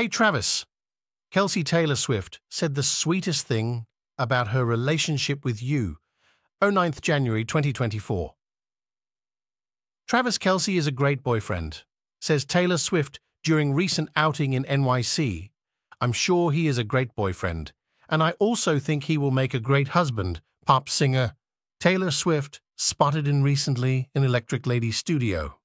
"Hey, Travis, Taylor Swift said the sweetest thing about her relationship with you, 09th January 2024. Travis Kelce is a great boyfriend," says Taylor Swift during recent outing in NYC. "I'm sure he is a great boyfriend, and I also think he will make a great husband," pop singer Taylor Swift spotted in recently in Electric Lady Studio.